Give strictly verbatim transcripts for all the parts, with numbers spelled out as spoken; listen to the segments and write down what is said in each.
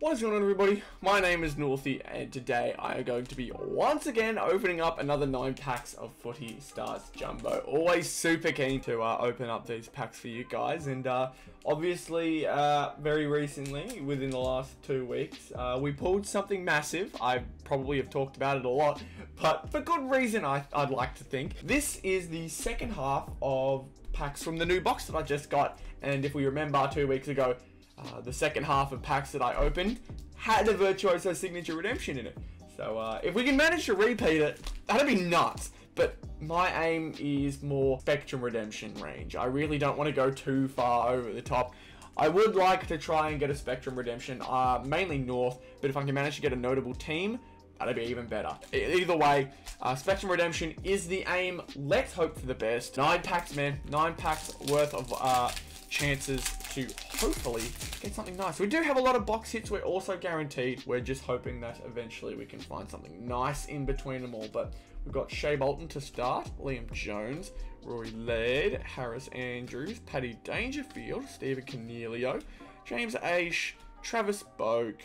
What is going on, everybody? My name is Northy, and today I am going to be once again opening up another nine packs of Footy Stars Jumbo. Always super keen to uh, open up these packs for you guys, and uh, obviously uh, very recently, within the last two weeks, uh, we pulled something massive. I probably have talked about it a lot, but for good reason, I, I'd like to think. This is the second half of packs from the new box that I just got, and if we remember two weeks ago, Uh, the second half of packs that I opened had a Virtuoso Signature Redemption in it. So uh, if we can manage to repeat it, that'd be nuts. But my aim is more Spectrum Redemption range. I really don't want to go too far over the top. I would like to try and get a Spectrum Redemption, uh, mainly North, but if I can manage to get a notable team, that'd be even better. Either way, uh, Spectrum Redemption is the aim. Let's hope for the best. Nine packs, man. Nine packs worth of uh, chances to hopefully get something nice. We do have a lot of box hits. We're also guaranteed. We're just hoping that eventually we can find something nice in between them all. But we've got Shea Bolton to start, Liam Jones, Rory Laird, Harris Andrews, Paddy Dangerfield, Steven Canelio, James Aish, Travis Boak,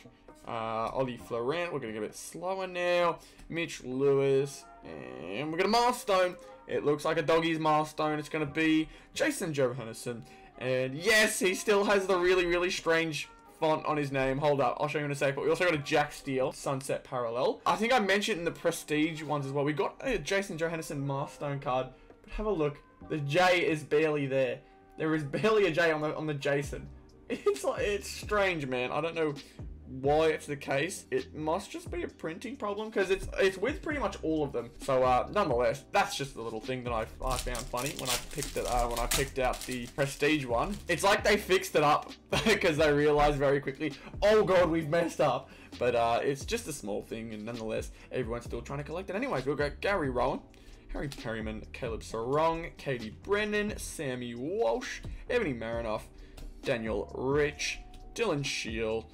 uh, Ollie Florent. We're going to get a bit slower now. Mitch Lewis, and we've got a milestone. It looks like a doggies milestone. It's going to be Jason Joe Henderson. And yes, he still has the really, really strange font on his name. Hold up, I'll show you in a sec. But we also got a Jack Steel, Sunset Parallel. I think I mentioned in the Prestige ones as well. We got a Jason Joe Henderson milestone card. But have a look. The J is barely there. There is barely a J on the on the Jason. It's like, it's strange, man. I don't know why it's the case. It must just be a printing problem, because it's it's with pretty much all of them. So uh nonetheless, that's just the little thing that I, I found funny when I picked it uh when I picked out the Prestige one. It's like they fixed it up because they realized very quickly, oh god, we've messed up. But uh it's just a small thing, and nonetheless everyone's still trying to collect it. Anyways, we've got Gary Rowan, Harry Perryman, Caleb Sorong, Katie Brennan, Sammy Walsh, Ebony Marinoff, Daniel Rich, Dylan Shield,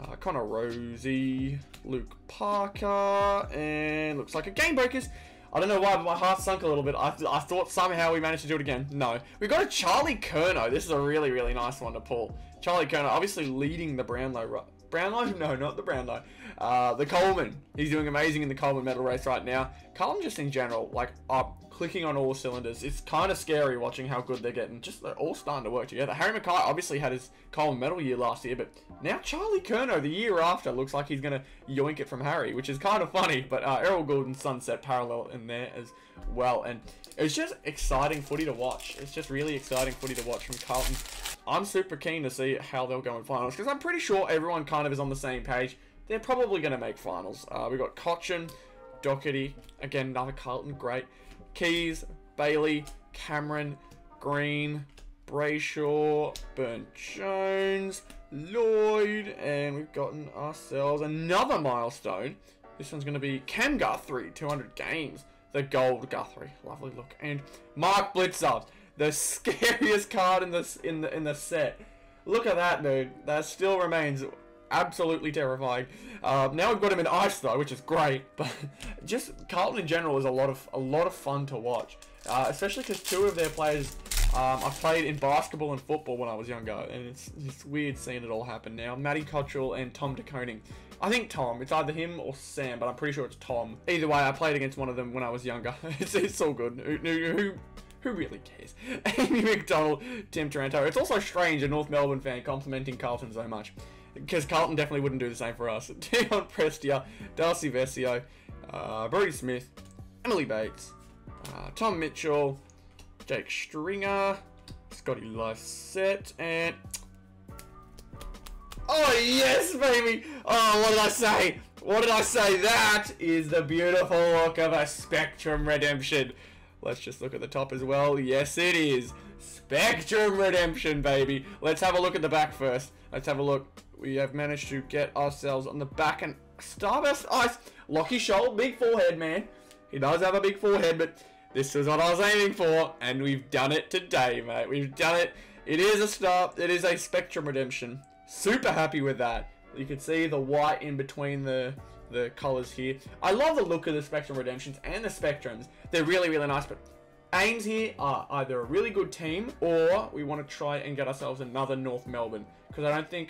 Uh, Connor Rosie, Luke Parker, and looks like a Game Breakers. I don't know why, but my heart sunk a little bit. I, th I thought somehow we managed to do it again. No. We got a Charlie Curnow. This is a really, really nice one to pull. Charlie Curnow, obviously leading the Brownlow. Brownlow? No, not the Brownlow. Uh, the Coleman. He's doing amazing in the Coleman medal race right now. Coleman just in general, like, up, clicking on all cylinders. It's kind of scary watching how good they're getting. Just they're all starting to work together. Harry McKay obviously had his Coleman medal year last year, but now Charlie Curnow, the year after, looks like he's going to yoink it from Harry, which is kind of funny. But uh, Errol Goulden's Sunset Parallel in there as well. And it's just exciting footy to watch. It's just really exciting footy to watch from Carlton. I'm super keen to see how they'll go in finals, because I'm pretty sure everyone kind of is on the same page. They're probably going to make finals. Uh, we've got Cochin, Doherty, again, another Carlton great. Keys, Bailey, Cameron, Green, Brayshaw, Burne Jones, Lloyd, and we've gotten ourselves another milestone. This one's going to be Cam Guthrie, two hundred games. The gold Guthrie, lovely look. And Mark Blitzer, the scariest card in this in the in the set. Look at that, dude. That still remains absolutely terrifying. Uh, now we've got him in ice though, which is great. But just Carlton in general is a lot of a lot of fun to watch, uh, especially because two of their players um, I played in basketball and football when I was younger, and it's it's weird seeing it all happen now. Matty Cottrell and Tom DeConing. I think Tom. It's either him or Sam, but I'm pretty sure it's Tom. Either way, I played against one of them when I was younger. it's it's all good. Who, who, Who really cares? Amy McDonald, Tim Taranto. It's also strange a North Melbourne fan complimenting Carlton so much, because Carlton definitely wouldn't do the same for us. Dion Prestia, Darcy Vesio, uh, Brody Smith, Emily Bates, uh, Tom Mitchell, Jake Stringer, Scotty Lysette, and... Oh, yes, baby! Oh, what did I say? What did I say? That is the beautiful look of a Spectrum Redemption. Let's just look at the top as well. Yes, it is. Spectrum Redemption, baby. Let's have a look at the back first. Let's have a look. We have managed to get ourselves on the back. And Starburst Ice. Lockie Scholl, big forehead, man. He does have a big forehead, but this is what I was aiming for. And we've done it today, mate. We've done it. It is a star. It is a Spectrum Redemption. Super happy with that. You can see the white in between the... the colors here. I love the look of the Spectrum Redemptions and the Spectrums. They're really, really nice, but aims here are either a really good team, or we want to try and get ourselves another North Melbourne, because I don't think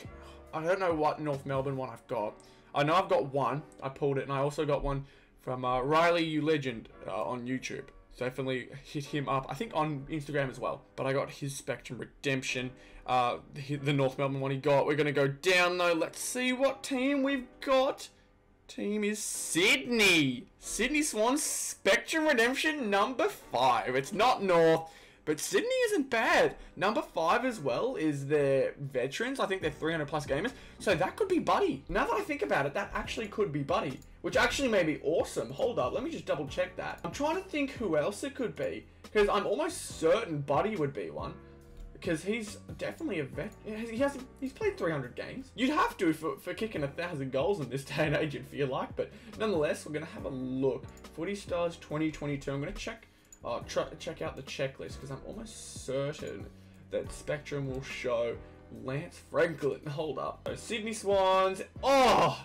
I don't know what North Melbourne one I've got. I know I've got one. I pulled it, and I also got one from uh, Riley You Legend uh, on YouTube. Definitely hit him up. I think on Instagram as well. But I got his Spectrum Redemption, uh, the North Melbourne one he got. We're going to go down, though. Let's see what team we've got. Team is Sydney. Sydney Swans Spectrum Redemption number five. It's not North, but Sydney isn't bad. Number five as well is their veterans. I think they're three hundred plus gamers. So that could be Buddy. Now that I think about it, that actually could be Buddy, which actually may be awesome. Hold up. Let me just double check that. I'm trying to think who else it could be, because I'm almost certain Buddy would be one, because he's definitely a vet. He hasn't, he's played three hundred games. You'd have to for, for kicking a thousand goals in this day and age, if you like. But nonetheless, we're going to have a look. Footy Stars twenty twenty-two. I'm going to check, uh, try, check out the checklist, because I'm almost certain that Spectrum will show Lance Franklin. Hold up. So Sydney Swans. Oh,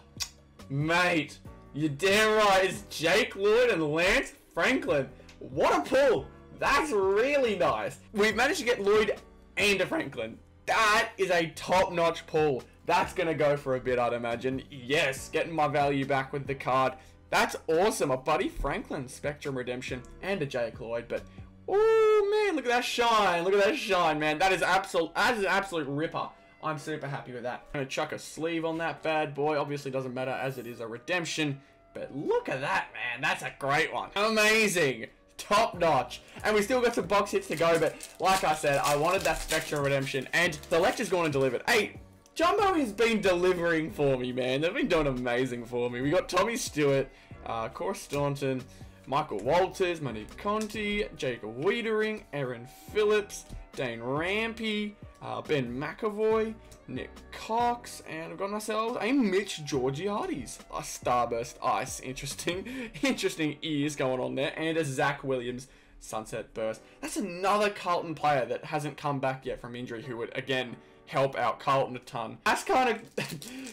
mate. You're damn right. It's Jake Lloyd and Lance Franklin. What a pull. That's really nice. We've managed to get Lloyd and a Franklin. That is a top-notch pull. That's going to go for a bit, I'd imagine. Yes, getting my value back with the card. That's awesome. A Buddy Franklin Spectrum Redemption and a Jake Lloyd. But, oh, man, look at that shine. Look at that shine, man. That is, absolute, that is an absolute ripper. I'm super happy with that. I'm going to chuck a sleeve on that bad boy. Obviously, doesn't matter as it is a redemption. But look at that, man. That's a great one. Amazing. Top notch. And we still got some box hits to go, but like I said, I wanted that Spectrum Redemption, and the lecture's gone and delivered. Hey, Jumbo has been delivering for me, man. They've been doing amazing for me. We got Tommy Stewart, uh, Cora Staunton, Michael Walters, Monique Conti, Jacob Wiedering, Aaron Phillips, Dane Rampy, uh, Ben McAvoy, Nick Cox, and we've got ourselves a Mitch Georgiades. A Starburst Ice. Interesting. Interesting ears going on there. And a Zach Williams Sunset Burst. That's another Carlton player that hasn't come back yet from injury who would, again, help out Carlton a ton. That's kind of...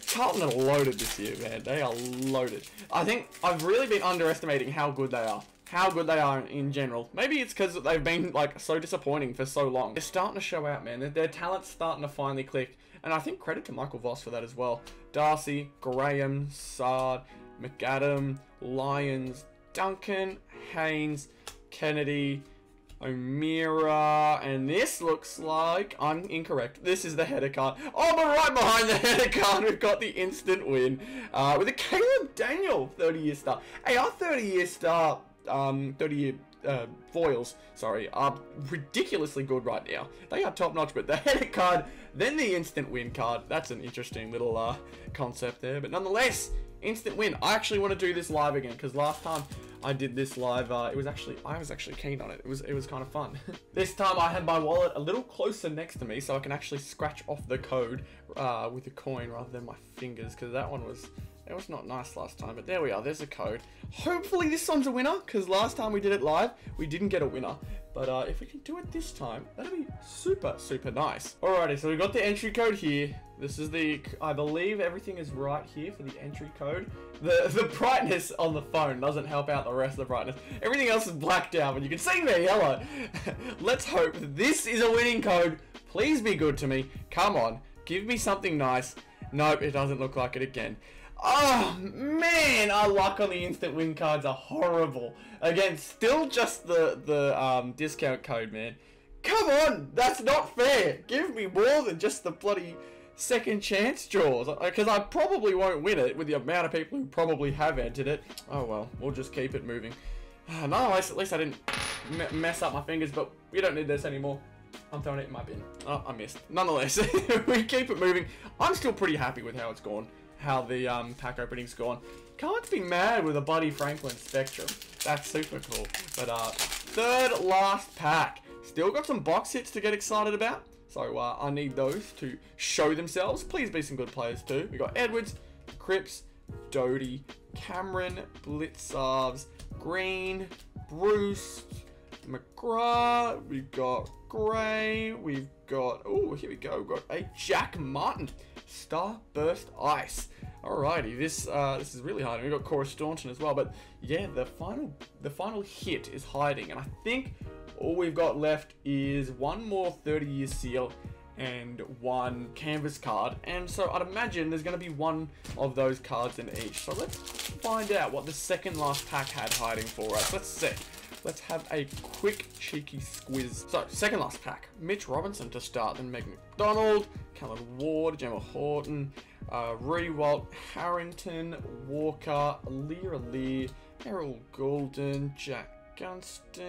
Carlton are loaded this year, man. They are loaded. I think I've really been underestimating how good they are. How good they are in general. Maybe it's because they've been like so disappointing for so long. They're starting to show out, man. Their, their talent's starting to finally click. And I think credit to Michael Voss for that as well. Darcy, Graham, Sard, McAdam, Lyons, Duncan, Haynes, Kennedy, O'Meara, and this looks like I'm incorrect. This is the header card. Oh, but right behind the header card, we've got the instant win uh, with a Caleb Daniel thirty-year star. Hey, our thirty-year star, um, thirty-year uh, foils, sorry, are ridiculously good right now. They are top-notch, but the header card, then the instant win card. That's an interesting little uh, concept there, but nonetheless, instant win. I actually want to do this live again, because last time I did this live, uh, it was actually, I was actually keen on it. It was, it was kind of fun. This time I had my wallet a little closer next to me, so I can actually scratch off the code uh, with a coin rather than my fingers, because that one was, it was not nice last time. But there we are, there's a code. Hopefully this one's a winner, because last time we did it live, we didn't get a winner. But uh, if we can do it this time, that'll be super, super nice. Alrighty, so we got the entry code here. This is the, I believe everything is right here for the entry code. The the brightness on the phone doesn't help out the rest of the brightness. Everything else is blacked out, but you can see me, hello. Let's hope this is a winning code. Please be good to me. Come on, give me something nice. Nope, it doesn't look like it again. Oh, man, our luck on the instant win cards are horrible. Again, still just the, the um, discount code, man. Come on, that's not fair. Give me more than just the bloody second chance draws, because I probably won't win it with the amount of people who probably have entered it. Oh, well, we'll just keep it moving. Uh, no, at least I didn't m mess up my fingers, but we don't need this anymore. I'm throwing it in my bin. Oh, I missed. Nonetheless, we keep it moving. I'm still pretty happy with how it's gone. How the um, pack opening's gone. Can't be mad with a Buddy Franklin Spectrum. That's super cool. But uh, third last pack. Still got some box hits to get excited about. So uh, I need those to show themselves. Please be some good players too. We got Edwards, Cripps, Doty, Cameron, Blitzarves, Green, Bruce, McGrath. We've got Gray. We've got, oh, here we go. We've got a Jack Martin. Starburst Ice. Alrighty, this uh, this is really hard. We've got Cora Staunton as well, but yeah, the final the final hit is hiding, and I think all we've got left is one more thirty-year seal and one canvas card, and so I'd imagine there's going to be one of those cards in each. So let's find out what the second last pack had hiding for us. Let's see. Let's have a quick cheeky squiz. So, second last pack. Mitch Robinson to start, then Meg McDonald, Callum Ward, Gemma Horton, uh, Rewalt, Harrington, Walker, Lear Lear, Errol Goulden, Jack Gunston,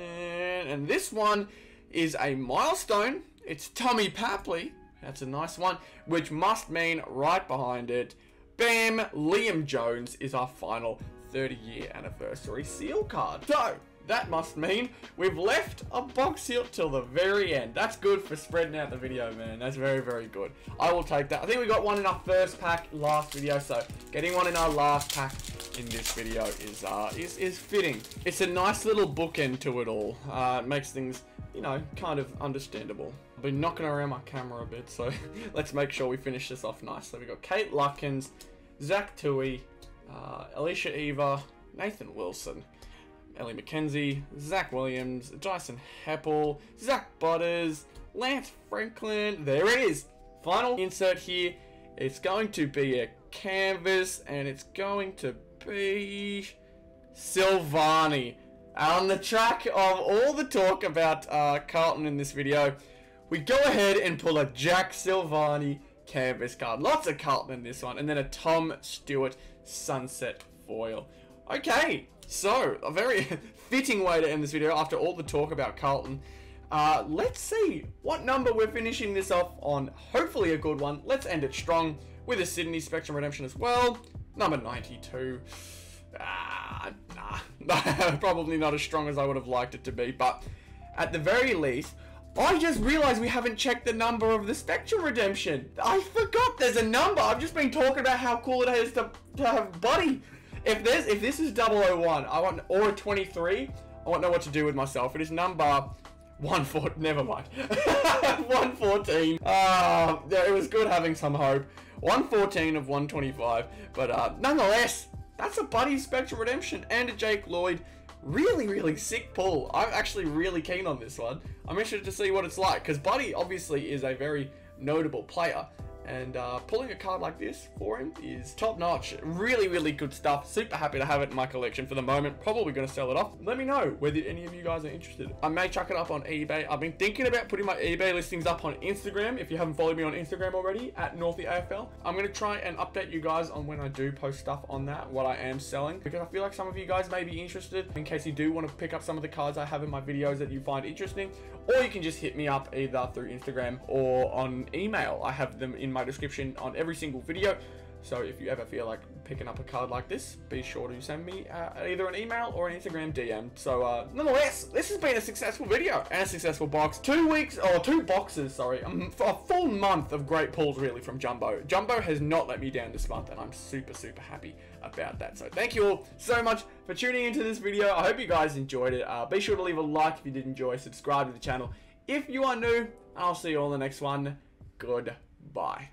and this one is a milestone. It's Tommy Papley. That's a nice one, which must mean right behind it, bam, Liam Jones is our final thirty year anniversary seal card. So, that must mean we've left a box seal till the very end. That's good for spreading out the video, man. That's very, very good. I will take that. I think we got one in our first pack last video, so getting one in our last pack in this video is uh is, is fitting. It's a nice little bookend to it all. Uh, it makes things, you know, kind of understandable. I've been knocking around my camera a bit, so let's make sure we finish this off nicely. We've got Kate Luckins, Zach Tui, uh, Alicia Eva, Nathan Wilson, Ellie McKenzie, Zach Williams, Dyson Heppel, Zach Butters, Lance Franklin. There it is. Final insert here. It's going to be a canvas, and it's going to be Silvani. On the track of all the talk about uh, Carlton in this video, we go ahead and pull a Jack Silvani canvas card. Lots of Carlton in this one, and then a Tom Stewart sunset foil. Okay, so a very fitting way to end this video after all the talk about Carlton. Uh, let's see what number we're finishing this off on. Hopefully a good one. Let's end it strong with a Sydney Spectrum Redemption as well. Number ninety-two. Ah, nah. Probably not as strong as I would have liked it to be, but at the very least, I just realized we haven't checked the number of the Spectrum Redemption. I forgot there's a number. I've just been talking about how cool it is to, to have Buddy. If there's if this is double oh one, I want, or twenty-three, I won't know what to do with myself. It is number one four, never mind. one fourteen. Uh, it was good having some hope. one fourteen of one twenty-five, but uh, nonetheless, that's a Buddy Spectrum Redemption and a Jake Lloyd. Really, really sick pull. I'm actually really keen on this one. I'm interested to see what it's like, because Buddy obviously is a very notable player. And uh, pulling a card like this for him is top-notch. Really, really good stuff. Super happy to have it in my collection for the moment. Probably going to sell it off. Let me know whether any of you guys are interested. I may chuck it up on eBay. I've been thinking about putting my eBay listings up on Instagram. If you haven't followed me on Instagram already, at Northy A F L. I'm going to try and update you guys on when I do post stuff on that, what I am selling. Because I feel like some of you guys may be interested. In case you do want to pick up some of the cards I have in my videos that you find interesting. Or you can just hit me up either through Instagram or on email. I have them in my description on every single video, so if you ever feel like picking up a card like this, be sure to send me uh, either an email or an Instagram D M. So uh nonetheless, this has been a successful video and a successful box. Two weeks or two boxes sorry um, for a full month of great pulls really from Jumbo. Jumbo has not let me down this month, and I'm super super happy about that. So thank you all so much for tuning into this video. I hope you guys enjoyed it. Uh be sure to leave a like if you did enjoy, subscribe to the channel if you are new, and I'll see you all in the next one. Good Bye.